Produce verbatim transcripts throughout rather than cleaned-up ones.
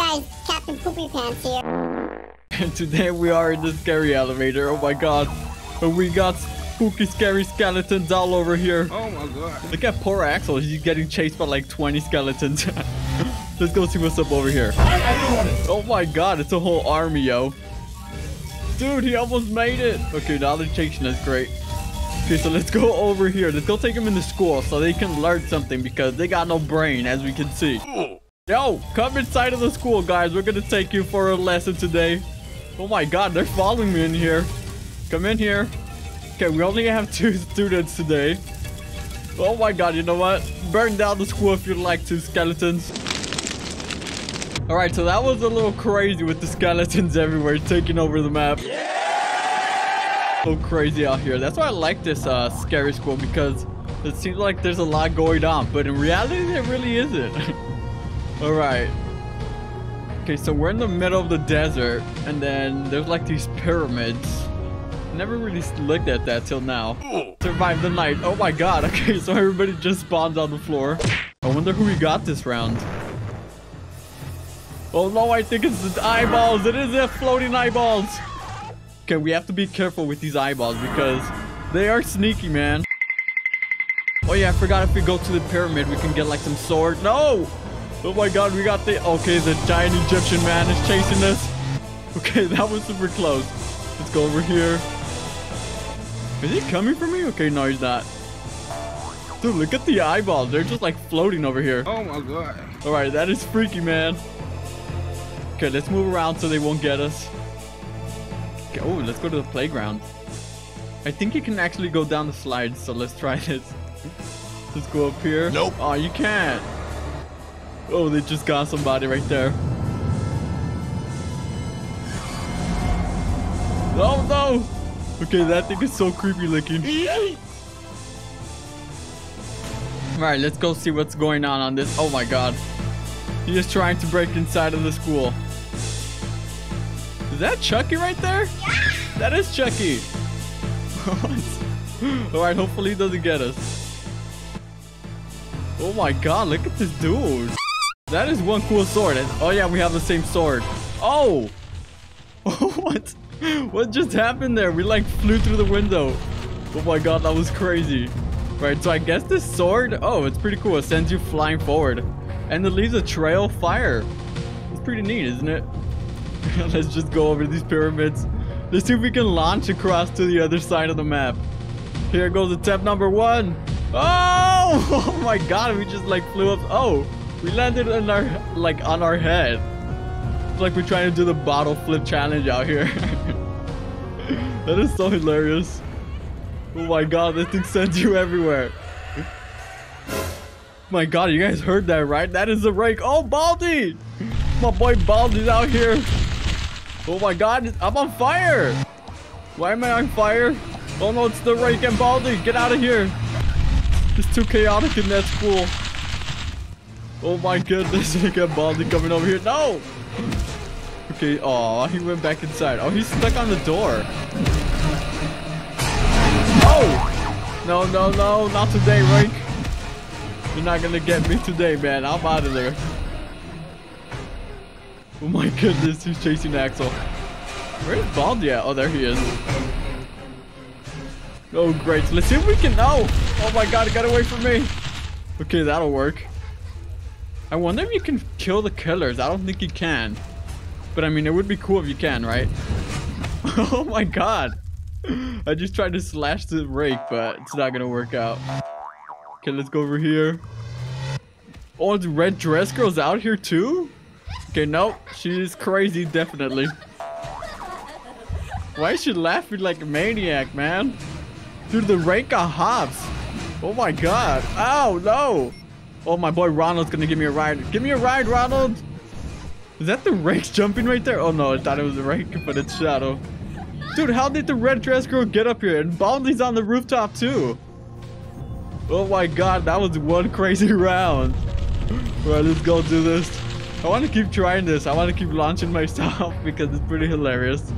guys, Captain Poopy Pants here. And today we are in the scary elevator. Oh my god. And we got spooky, scary skeletons all over here. Oh my god. Look at poor Axel. He's getting chased by like twenty skeletons. Let's go see what's up over here. Oh my god, it's a whole army, yo. Dude, he almost made it. Okay, now they're chasing us. Great. Okay, so let's go over here. Let's go take them into school so they can learn something because they got no brain, as we can see. Yo, come inside of the school, guys. We're gonna take you for a lesson today. Oh my god, they're following me in here. Come in here. Okay, we only have two students today. Oh my god, you know what? Burn down the school if you'd like to, skeletons. All right, so that was a little crazy with the skeletons everywhere taking over the map. Yeah! So crazy out here. That's why I like this uh, scary school, because it seems like there's a lot going on, but in reality, there really isn't. All right. Okay, so we're in the middle of the desert, and then there's like these pyramids. Never really looked at that till now. Survive the night. Oh my god. Okay, so everybody just spawns on the floor. I wonder who we got this round. Oh no, I think it's the eyeballs. It is the floating eyeballs. Okay, we have to be careful with these eyeballs because they are sneaky, man. Oh yeah, I forgot if we go to the pyramid, we can get like some sword. No! Oh my god, we got the... Okay, the giant Egyptian man is chasing us. Okay, that was super close. Let's go over here. Is he coming for me? Okay, no, he's not. Dude, look at the eyeballs. They're just like floating over here. Oh my god. All right, that is freaky, man. Okay, let's move around so they won't get us. Okay, oh, let's go to the playground. I think you can actually go down the slides, so let's try this. Let's go up here. Nope. Oh, you can't. Oh, they just got somebody right there. Oh, no. Okay, that thing is so creepy looking. All right, let's go see what's going on on this. Oh, my God. He is trying to break inside of the school. Is that Chucky right there? Yeah. That is Chucky. All right, hopefully he doesn't get us. Oh my god, look at this dude. That is one cool sword. And, oh yeah, we have the same sword. Oh! Oh, what? What just happened there? We like flew through the window. Oh my god, that was crazy. Right, so I guess this sword, oh, it's pretty cool. It sends you flying forward. And it leaves a trail of fire. It's pretty neat, isn't it? Let's just go over these pyramids. Let's see if we can launch across to the other side of the map. Here goes attempt number one. Oh! Oh my god, we just like flew up. Oh, we landed on our, like, on our head. It's like we're trying to do the bottle flip challenge out here. That is so hilarious. Oh my god, this thing sends you everywhere. My god, you guys heard that, right? That is the rake. Oh, Baldi! My boy Baldi's out here. Oh my god, I'm on fire. Why am I on fire? Oh no, it's the rake and Baldi. Get out of here. It's too chaotic in that school. Oh my goodness, I got Baldi coming over here. No! Okay, oh, he went back inside. Oh, he's stuck on the door. Oh! No, no, no, not today, rake. You're not gonna get me today, man. I'm out of there. Oh my goodness, he's chasing Axel. Where's Baldi at? Oh, there he is. Oh, great. Let's see if we can... Oh! Oh my god, it got away from me. Okay, that'll work. I wonder if you can kill the killers. I don't think you can. But I mean, it would be cool if you can, right? Oh my god. I just tried to slash the rake, but it's not gonna work out. Okay, let's go over here. Oh, the red dress girl's out here too? Okay, nope. She's crazy, definitely. Why is she laughing like a maniac, man? Dude, the rake got hops. Oh my god. Ow, no. Oh, my boy Ronald's gonna give me a ride. Give me a ride, Ronald. Is that the rake jumping right there? Oh no, I thought it was the rake, but it's Shadow. Dude, how did the red dress girl get up here? And Baldi's on the rooftop too. Oh my god, that was one crazy round. Alright, let's go do this. I want to keep trying this. I want to keep launching myself because it's pretty hilarious.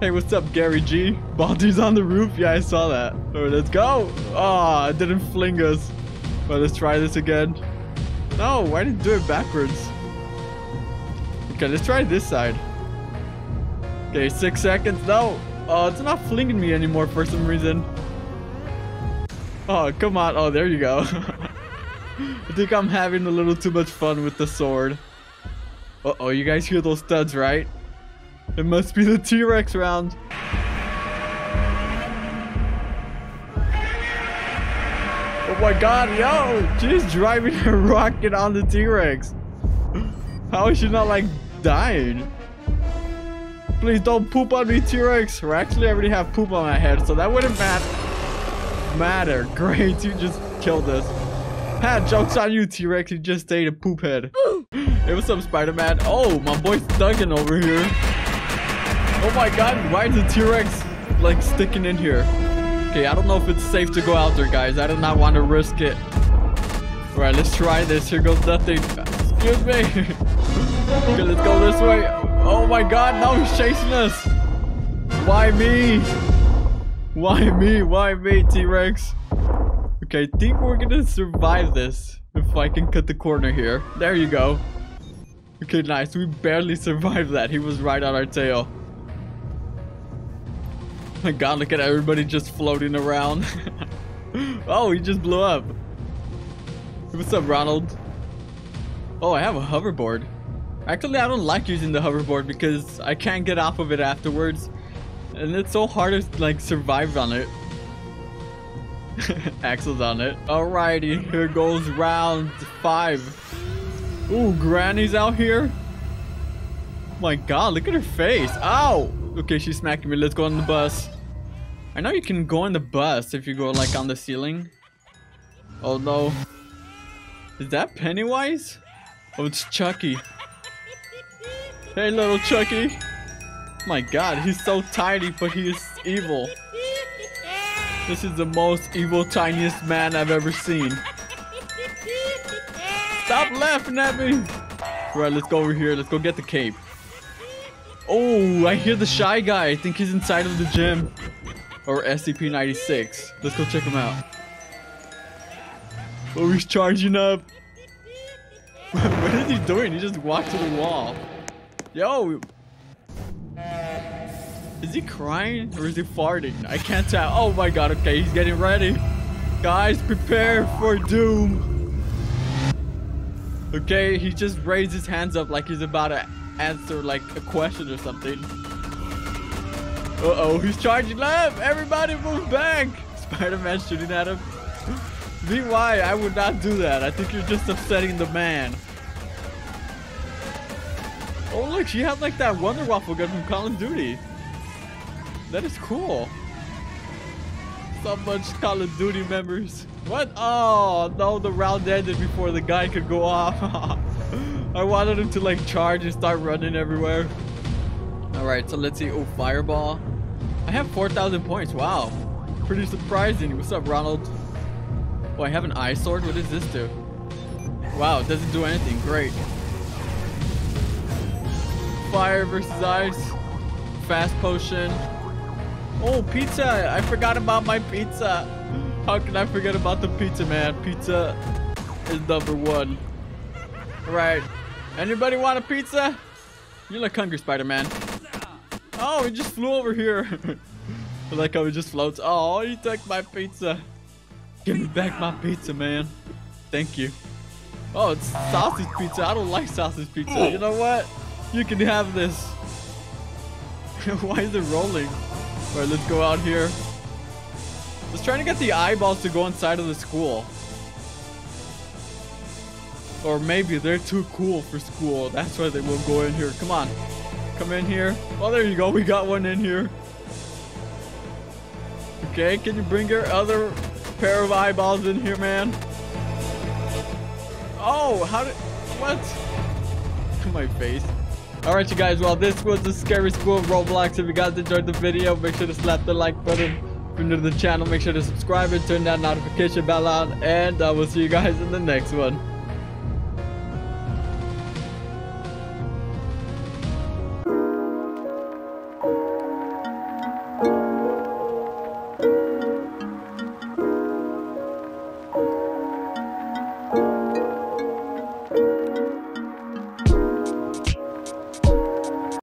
Hey, what's up, Gary G? Baldi's on the roof. Yeah, I saw that. Alright, let's go. Ah, oh, it didn't fling us. Alright, let's try this again. No, why did it do it backwards? Okay, let's try this side. Okay, six seconds. No. Oh, it's not flinging me anymore for some reason. Oh, come on. Oh, there you go. I think I'm having a little too much fun with the sword. Uh-oh, you guys hear those thuds, right? It must be the T-Rex round. Oh my god, yo! She's driving a rocket on the T-Rex. How is she not, like, dying? Please don't poop on me, T-Rex. Or actually, I already have poop on my head, so that wouldn't mat- matter. Great, you just killed us. Ha, joke's on you, T-Rex. You just ate a poop head. Hey, what's up, Spider-Man? Oh, my boy's Duncan over here. Oh my god, why is the T-Rex, like, sticking in here? Okay, I don't know if it's safe to go out there, guys. I do not want to risk it. Alright, let's try this. Here goes nothing. Excuse me. Okay, let's go this way. Oh my god, now he's chasing us. Why me? Why me? Why me, T-Rex? Okay, I think we're gonna survive this if I can cut the corner here. There you go. Okay, nice. We barely survived that. He was right on our tail. Oh my god, look at everybody just floating around. Oh, he just blew up. What's up, Ronald? Oh, I have a hoverboard. Actually, I don't like using the hoverboard because I can't get off of it afterwards. And it's so hard to, like, survive on it. Axel's on it. Alrighty, here goes round five. Ooh, Granny's out here. My god, look at her face. Ow! Okay, she's smacking me. Let's go on the bus. I know you can go on the bus if you go, like, on the ceiling. Oh no. Is that Pennywise? Oh, it's Chucky. Hey, little Chucky. My god, he's so tiny, but he is evil. This is the most evil, tiniest man I've ever seen. Stop laughing at me! Alright, let's go over here. Let's go get the cape. Oh, I hear the shy guy. I think he's inside of the gym. Or S C P ninety-six. Let's go check him out. Oh, he's charging up. What is he doing? He just walked to the wall. Yo! Is he crying or is he farting? I can't tell. Oh my god, okay, he's getting ready. Guys, prepare for doom. Okay, he just raised his hands up like he's about to answer, like, a question or something. Uh-oh, he's charging up! Everybody move back! Spider-Man shooting at him. Vy, I would not do that. I think you're just upsetting the man. Oh look, she had, like, that Wonder Waffle gun from Call of Duty. That is cool. So much Call of Duty members. What? Oh, no, the round ended before the guy could go off. I wanted him to, like, charge and start running everywhere. Alright, so let's see. Oh, Fireball. I have four thousand points. Wow. Pretty surprising. What's up, Ronald? Oh, I have an eye sword. What does this do? Wow, it doesn't do anything. Great. Fire versus ice. Fast potion. Oh, pizza! I forgot about my pizza. How can I forget about the pizza, man? Pizza is number one. Alright. Anybody want a pizza? You look hungry, Spider-Man. Oh, he just flew over here. I like how he just floats. Oh, he took my pizza. Give me back my pizza, man. Thank you. Oh, it's sausage pizza. I don't like sausage pizza. You know what? You can have this. Why is it rolling? All right, let's go out here. I was trying to get the eyeballs to go inside of the school. Or maybe they're too cool for school. That's why they won't go in here. Come on. Come in here. Oh, there you go. We got one in here. Okay, can you bring your other pair of eyeballs in here, man? Oh, how did... What? My face. Alright, you guys, well, this was the Scary School of Roblox. If you guys enjoyed the video, make sure to slap the like button. If you're new to the channel, make sure to subscribe and turn that notification bell on. And I will see you guys in the next one.